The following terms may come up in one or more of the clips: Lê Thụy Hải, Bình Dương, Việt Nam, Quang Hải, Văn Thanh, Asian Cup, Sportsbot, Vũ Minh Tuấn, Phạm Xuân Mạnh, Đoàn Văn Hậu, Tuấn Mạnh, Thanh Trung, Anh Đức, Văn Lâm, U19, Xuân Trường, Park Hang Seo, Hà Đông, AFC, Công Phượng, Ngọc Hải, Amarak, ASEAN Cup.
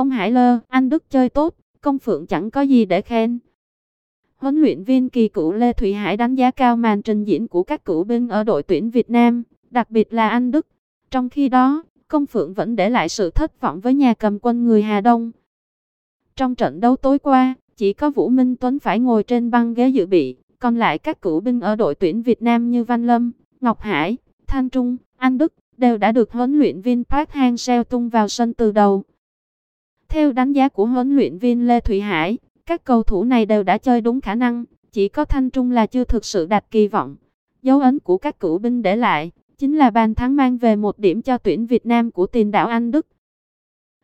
Ông Hải Lơ, Anh Đức chơi tốt, Công Phượng chẳng có gì để khen. Huấn luyện viên kỳ cựu Lê Thụy Hải đánh giá cao màn trình diễn của các cựu binh ở đội tuyển Việt Nam, đặc biệt là Anh Đức. Trong khi đó, Công Phượng vẫn để lại sự thất vọng với nhà cầm quân người Hà Đông. Trong trận đấu tối qua, chỉ có Vũ Minh Tuấn phải ngồi trên băng ghế dự bị, còn lại các cựu binh ở đội tuyển Việt Nam như Văn Lâm, Ngọc Hải, Thanh Trung, Anh Đức đều đã được huấn luyện viên Park Hang Seo tung vào sân từ đầu. Theo đánh giá của huấn luyện viên Lê Thụy Hải, các cầu thủ này đều đã chơi đúng khả năng, chỉ có Thanh Trung là chưa thực sự đạt kỳ vọng. Dấu ấn của các cựu binh để lại chính là bàn thắng mang về một điểm cho tuyển Việt Nam của tiền đạo Anh Đức.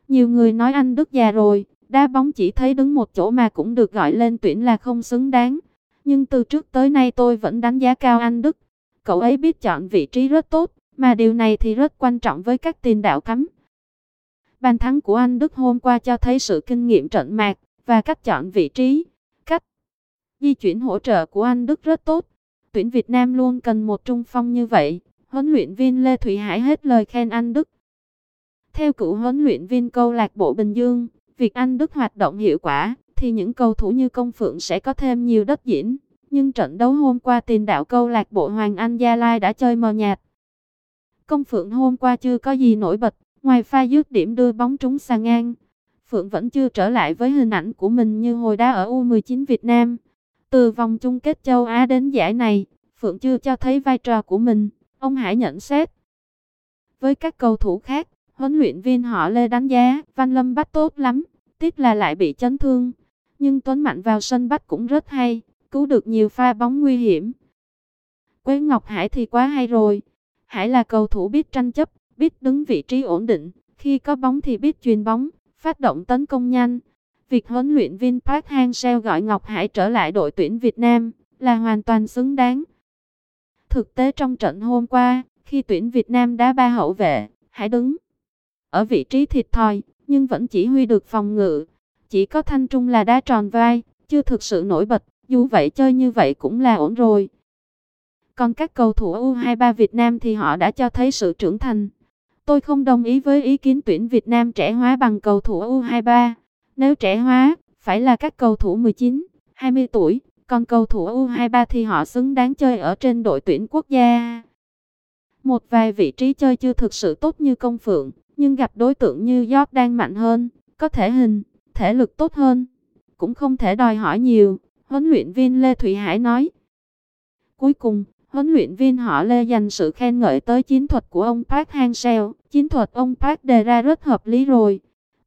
Nhiều người nói Anh Đức già rồi, đá bóng chỉ thấy đứng một chỗ mà cũng được gọi lên tuyển là không xứng đáng. Nhưng từ trước tới nay tôi vẫn đánh giá cao Anh Đức. Cậu ấy biết chọn vị trí rất tốt, mà điều này thì rất quan trọng với các tiền đạo cắm. Bàn thắng của Anh Đức hôm qua cho thấy sự kinh nghiệm trận mạc và cách chọn vị trí, cách di chuyển hỗ trợ của Anh Đức rất tốt. Tuyển Việt Nam luôn cần một trung phong như vậy. Huấn luyện viên Lê Thụy Hải hết lời khen Anh Đức. Theo cựu huấn luyện viên câu lạc bộ Bình Dương, việc Anh Đức hoạt động hiệu quả thì những cầu thủ như Công Phượng sẽ có thêm nhiều đất diễn. Nhưng trận đấu hôm qua tiền đạo câu lạc bộ Hoàng Anh Gia Lai đã chơi mờ nhạt. Công Phượng hôm qua chưa có gì nổi bật, ngoài pha dứt điểm đưa bóng trúng xà ngang. Phượng vẫn chưa trở lại với hình ảnh của mình như hồi đá ở U19 Việt Nam. Từ vòng chung kết châu Á đến giải này, Phượng chưa cho thấy vai trò của mình, ông Hải nhận xét. Với các cầu thủ khác, huấn luyện viên họ Lê đánh giá Văn Lâm bắt tốt lắm, tiếc là lại bị chấn thương. Nhưng Tuấn Mạnh vào sân bắt cũng rất hay, cứu được nhiều pha bóng nguy hiểm. Với Ngọc Hải thì quá hay rồi. Hải là cầu thủ biết tranh chấp, biết đứng vị trí ổn định, khi có bóng thì biết chuyền bóng, phát động tấn công nhanh. Việc huấn luyện viên Park Hang Seo gọi Ngọc Hải trở lại đội tuyển Việt Nam là hoàn toàn xứng đáng. Thực tế trong trận hôm qua, khi tuyển Việt Nam đá ba hậu vệ, Hải đứng ở vị trí thiệt thòi, nhưng vẫn chỉ huy được phòng ngự. Chỉ có Thanh Trung là đá tròn vai, chưa thực sự nổi bật, dù vậy chơi như vậy cũng là ổn rồi. Còn các cầu thủ U23 Việt Nam thì họ đã cho thấy sự trưởng thành. Tôi không đồng ý với ý kiến tuyển Việt Nam trẻ hóa bằng cầu thủ U23. Nếu trẻ hóa, phải là các cầu thủ 19, 20 tuổi, còn cầu thủ U23 thì họ xứng đáng chơi ở trên đội tuyển quốc gia. Một vài vị trí chơi chưa thực sự tốt như Công Phượng, nhưng gặp đối tượng như Jordan mạnh hơn, có thể hình, thể lực tốt hơn, cũng không thể đòi hỏi nhiều, huấn luyện viên Lê Thụy Hải nói. Cuối cùng, huấn luyện viên họ Lê dành sự khen ngợi tới chiến thuật của ông Park Hang Seo. Chiến thuật ông Park đề ra rất hợp lý rồi.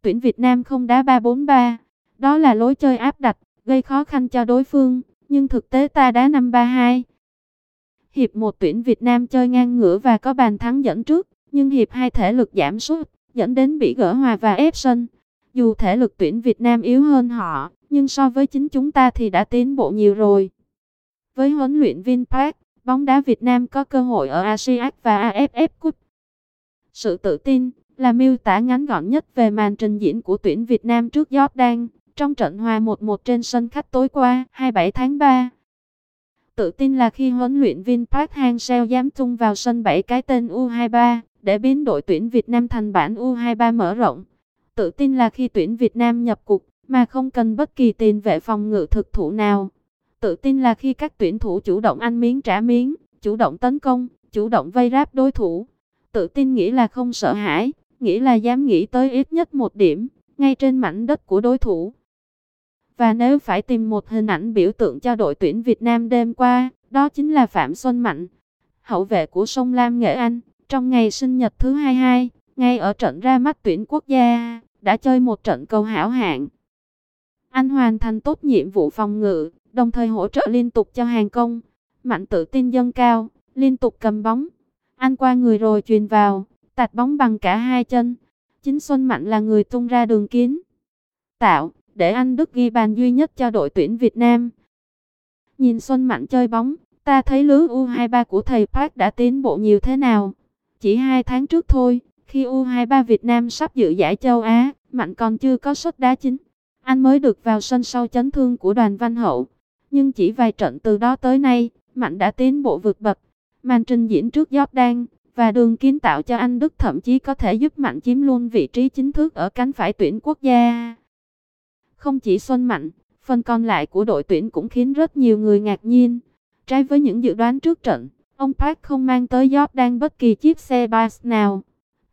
Tuyển Việt Nam không đá 3-4-3. Đó là lối chơi áp đặt, gây khó khăn cho đối phương. Nhưng thực tế ta đá 5-3-2. Hiệp 1 tuyển Việt Nam chơi ngang ngửa và có bàn thắng dẫn trước. Nhưng hiệp 2 thể lực giảm sút, dẫn đến bị gỡ hòa và ép sân. Dù thể lực tuyển Việt Nam yếu hơn họ, nhưng so với chính chúng ta thì đã tiến bộ nhiều rồi. Với huấn luyện viên Park, bóng đá Việt Nam có cơ hội ở ASEAN Cup và AFC Cup. Sự tự tin là miêu tả ngắn gọn nhất về màn trình diễn của tuyển Việt Nam trước Jordan trong trận hòa 1-1 trên sân khách tối qua 27 tháng 3. Tự tin là khi huấn luyện viên Park Hang Seo dám tung vào sân 7 cái tên U23 để biến đội tuyển Việt Nam thành bản U23 mở rộng. Tự tin là khi tuyển Việt Nam nhập cuộc mà không cần bất kỳ tiền vệ phòng ngự thực thụ nào. Tự tin là khi các tuyển thủ chủ động ăn miếng trả miếng, chủ động tấn công, chủ động vây ráp đối thủ. Tự tin nghĩa là không sợ hãi, nghĩa là dám nghĩ tới ít nhất một điểm, ngay trên mảnh đất của đối thủ. Và nếu phải tìm một hình ảnh biểu tượng cho đội tuyển Việt Nam đêm qua, đó chính là Phạm Xuân Mạnh, hậu vệ của Sông Lam Nghệ An, trong ngày sinh nhật thứ 22, ngay ở trận ra mắt tuyển quốc gia, đã chơi một trận cầu hảo hạng. Anh hoàn thành tốt nhiệm vụ phòng ngự, đồng thời hỗ trợ liên tục cho hàng công. Mạnh tự tin dâng cao, liên tục cầm bóng. Anh qua người rồi chuyền vào, tạt bóng bằng cả hai chân. Chính Xuân Mạnh là người tung ra đường kiến tạo, để Anh Đức ghi bàn duy nhất cho đội tuyển Việt Nam. Nhìn Xuân Mạnh chơi bóng, ta thấy lứa U23 của thầy Park đã tiến bộ nhiều thế nào. Chỉ 2 tháng trước thôi, khi U23 Việt Nam sắp dự giải châu Á, Mạnh còn chưa có suất đá chính. Anh mới được vào sân sau chấn thương của Đoàn Văn Hậu. Nhưng chỉ vài trận từ đó tới nay, Mạnh đã tiến bộ vượt bậc. Màn trình diễn trước Jordan và đường kiến tạo cho Anh Đức thậm chí có thể giúp Mạnh chiếm luôn vị trí chính thức ở cánh phải tuyển quốc gia. Không chỉ Xuân Mạnh, phần còn lại của đội tuyển cũng khiến rất nhiều người ngạc nhiên. Trái với những dự đoán trước trận, ông Park không mang tới Jordan bất kỳ chiếc xe bus nào.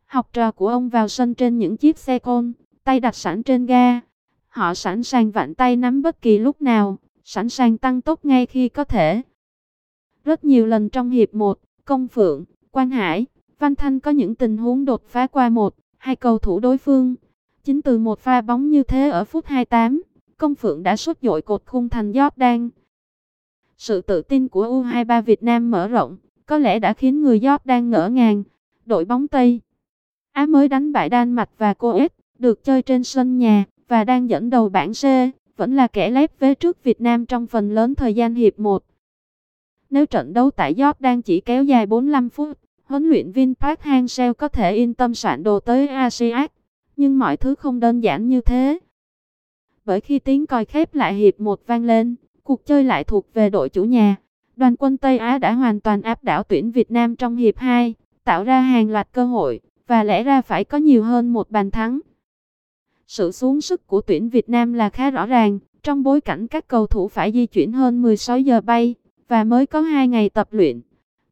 Học trò của ông vào sân trên những chiếc xe côn, tay đặt sẵn trên ga. Họ sẵn sàng vặn tay nắm bất kỳ lúc nào, sẵn sàng tăng tốc ngay khi có thể. Rất nhiều lần trong hiệp 1, Công Phượng, Quang Hải, Văn Thanh có những tình huống đột phá qua một, hai cầu thủ đối phương. Chính từ một pha bóng như thế ở phút 28, Công Phượng đã sút dội cột khung thành Jordan. Sự tự tin của U23 Việt Nam mở rộng, có lẽ đã khiến người Jordan ngỡ ngàng. Đội bóng Tây Á mới đánh bại Đan Mạch và Coes, được chơi trên sân nhà và đang dẫn đầu bảng C, vẫn là kẻ lép vế trước Việt Nam trong phần lớn thời gian hiệp 1. Nếu trận đấu tại Jordan chỉ kéo dài 45 phút, huấn luyện viên Park Hang Seo có thể yên tâm soạn đồ tới ASEAN, nhưng mọi thứ không đơn giản như thế. Bởi khi tiếng còi khép lại hiệp 1 vang lên, cuộc chơi lại thuộc về đội chủ nhà. Đoàn quân Tây Á đã hoàn toàn áp đảo tuyển Việt Nam trong hiệp 2, tạo ra hàng loạt cơ hội, và lẽ ra phải có nhiều hơn một bàn thắng. Sự xuống sức của tuyển Việt Nam là khá rõ ràng, trong bối cảnh các cầu thủ phải di chuyển hơn 16 giờ bay, và mới có 2 ngày tập luyện.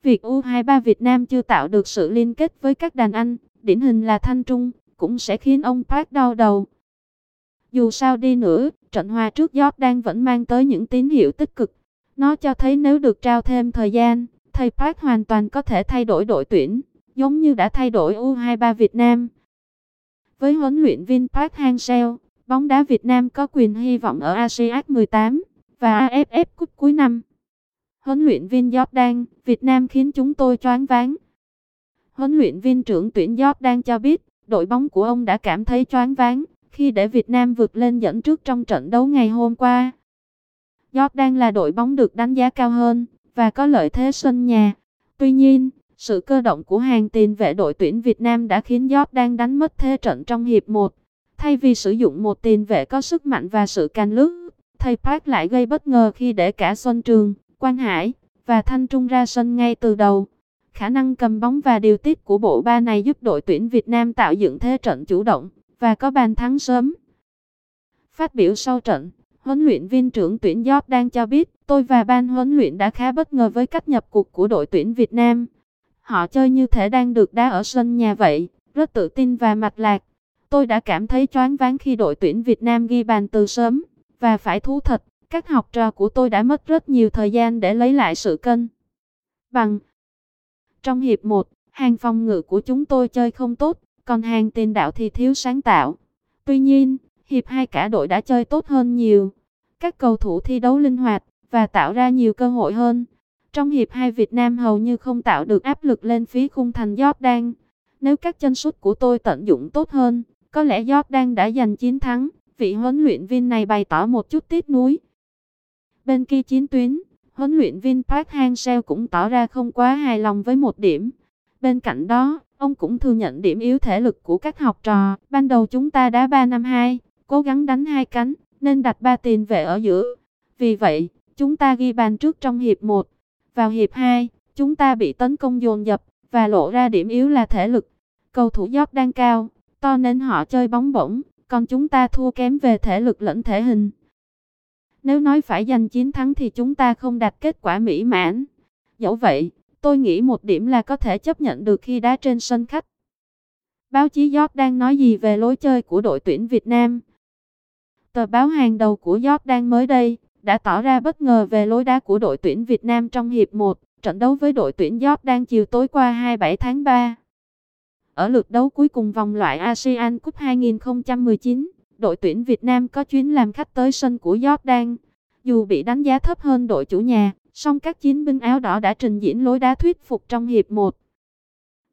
Việc U23 Việt Nam chưa tạo được sự liên kết với các đàn anh, điển hình là Thanh Trung, cũng sẽ khiến ông Park đau đầu. Dù sao đi nữa, trận hòa trước Jordan vẫn mang tới những tín hiệu tích cực. Nó cho thấy nếu được trao thêm thời gian, thầy Park hoàn toàn có thể thay đổi đội tuyển, giống như đã thay đổi U23 Việt Nam. Với huấn luyện viên Park Hang Seo, bóng đá Việt Nam có quyền hy vọng ở ASEAN 18 và AFC Cup cuối năm. Huấn luyện viên Jordan, Việt Nam khiến chúng tôi choáng váng. Huấn luyện viên trưởng tuyển Jordan cho biết, đội bóng của ông đã cảm thấy choáng váng khi để Việt Nam vượt lên dẫn trước trong trận đấu ngày hôm qua. Jordan là đội bóng được đánh giá cao hơn và có lợi thế sân nhà. Tuy nhiên, sự cơ động của hàng tiền vệ đội tuyển Việt Nam đã khiến Jordan đánh mất thế trận trong hiệp 1. Thay vì sử dụng một tiền vệ có sức mạnh và sự càn lướt, thầy Park lại gây bất ngờ khi để cả Xuân Trường, Quang Hải và Thanh Trung ra sân ngay từ đầu. Khả năng cầm bóng và điều tiết của bộ ba này giúp đội tuyển Việt Nam tạo dựng thế trận chủ động và có bàn thắng sớm. Phát biểu sau trận, huấn luyện viên trưởng tuyển Jordan cho biết, tôi và ban huấn luyện đã khá bất ngờ với cách nhập cuộc của đội tuyển Việt Nam. Họ chơi như thể đang được đá ở sân nhà vậy, rất tự tin và mạch lạc. Tôi đã cảm thấy choáng váng khi đội tuyển Việt Nam ghi bàn từ sớm, và phải thú thật, các học trò của tôi đã mất rất nhiều thời gian để lấy lại sự cân bằng. Trong hiệp 1, hàng phòng ngự của chúng tôi chơi không tốt, còn hàng tiền đạo thì thiếu sáng tạo. Tuy nhiên, hiệp 2 cả đội đã chơi tốt hơn nhiều. Các cầu thủ thi đấu linh hoạt và tạo ra nhiều cơ hội hơn. Trong hiệp 2 Việt Nam hầu như không tạo được áp lực lên phía khung thành Jordan. Nếu các chân sút của tôi tận dụng tốt hơn, có lẽ Jordan đã giành chiến thắng, vị huấn luyện viên này bày tỏ một chút tiếc nuối. Bên kia chiến tuyến, huấn luyện viên Park Hang Seo cũng tỏ ra không quá hài lòng với một điểm. Bên cạnh đó, ông cũng thừa nhận điểm yếu thể lực của các học trò. Ban đầu chúng ta đá 3-5-2, cố gắng đánh hai cánh, nên đặt 3 tiền vệ ở giữa. Vì vậy, chúng ta ghi bàn trước trong hiệp 1. Vào hiệp 2, chúng ta bị tấn công dồn dập và lộ ra điểm yếu là thể lực. Cầu thủ Jordan cao, to nên họ chơi bóng bổng, còn chúng ta thua kém về thể lực lẫn thể hình. Nếu nói phải giành chiến thắng thì chúng ta không đạt kết quả mỹ mãn. Dẫu vậy, tôi nghĩ một điểm là có thể chấp nhận được khi đá trên sân khách. Báo chí Jordan nói gì về lối chơi của đội tuyển Việt Nam? Tờ báo hàng đầu của Jordan mới đây đã tỏ ra bất ngờ về lối đá của đội tuyển Việt Nam trong hiệp 1, trận đấu với đội tuyển Jordan chiều tối qua 27 tháng 3. Ở lượt đấu cuối cùng vòng loại ASEAN Cup 2019, đội tuyển Việt Nam có chuyến làm khách tới sân của Jordan. Dù bị đánh giá thấp hơn đội chủ nhà, song các chiến binh áo đỏ đã trình diễn lối đá thuyết phục trong hiệp 1.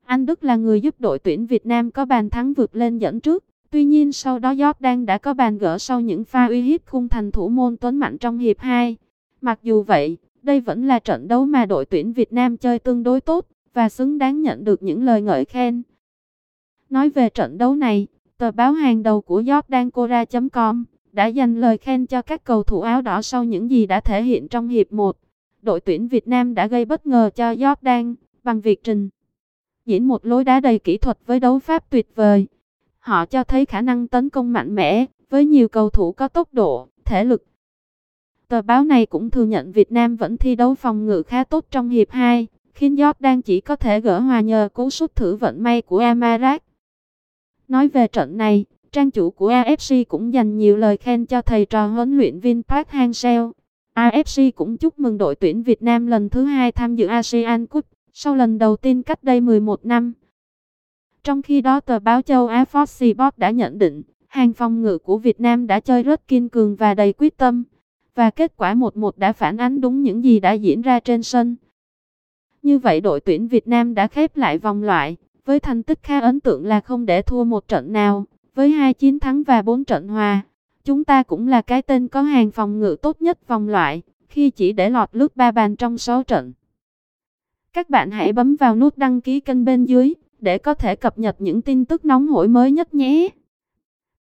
Anh Đức là người giúp đội tuyển Việt Nam có bàn thắng vượt lên dẫn trước. Tuy nhiên sau đó Jordan đã có bàn gỡ sau những pha uy hiếp khung thành thủ môn Tuấn Mạnh trong hiệp 2. Mặc dù vậy, đây vẫn là trận đấu mà đội tuyển Việt Nam chơi tương đối tốt và xứng đáng nhận được những lời ngợi khen. Nói về trận đấu này, tờ báo hàng đầu của jordancora.com đã dành lời khen cho các cầu thủ áo đỏ sau những gì đã thể hiện trong hiệp 1. Đội tuyển Việt Nam đã gây bất ngờ cho Jordan bằng việc trình diễn một lối đá đầy kỹ thuật với đấu pháp tuyệt vời. Họ cho thấy khả năng tấn công mạnh mẽ, với nhiều cầu thủ có tốc độ, thể lực. Tờ báo này cũng thừa nhận Việt Nam vẫn thi đấu phòng ngự khá tốt trong hiệp 2, khiến Jordan chỉ có thể gỡ hòa nhờ cú sút thử vận may của Amarak. Nói về trận này, trang chủ của AFC cũng dành nhiều lời khen cho thầy trò huấn luyện viên Park Hang Seo. AFC cũng chúc mừng đội tuyển Việt Nam lần thứ 2 tham dự ASEAN Cup, sau lần đầu tiên cách đây 11 năm. Trong khi đó tờ báo châu Á Sportsbot đã nhận định, hàng phòng ngự của Việt Nam đã chơi rất kiên cường và đầy quyết tâm, và kết quả 1-1 đã phản ánh đúng những gì đã diễn ra trên sân. Như vậy đội tuyển Việt Nam đã khép lại vòng loại, với thành tích khá ấn tượng là không để thua một trận nào, với 2 chiến thắng và 4 trận hòa. Chúng ta cũng là cái tên có hàng phòng ngự tốt nhất vòng loại, khi chỉ để lọt lướt 3 bàn trong 6 trận. Các bạn hãy bấm vào nút đăng ký kênh bên dưới, để có thể cập nhật những tin tức nóng hổi mới nhất nhé!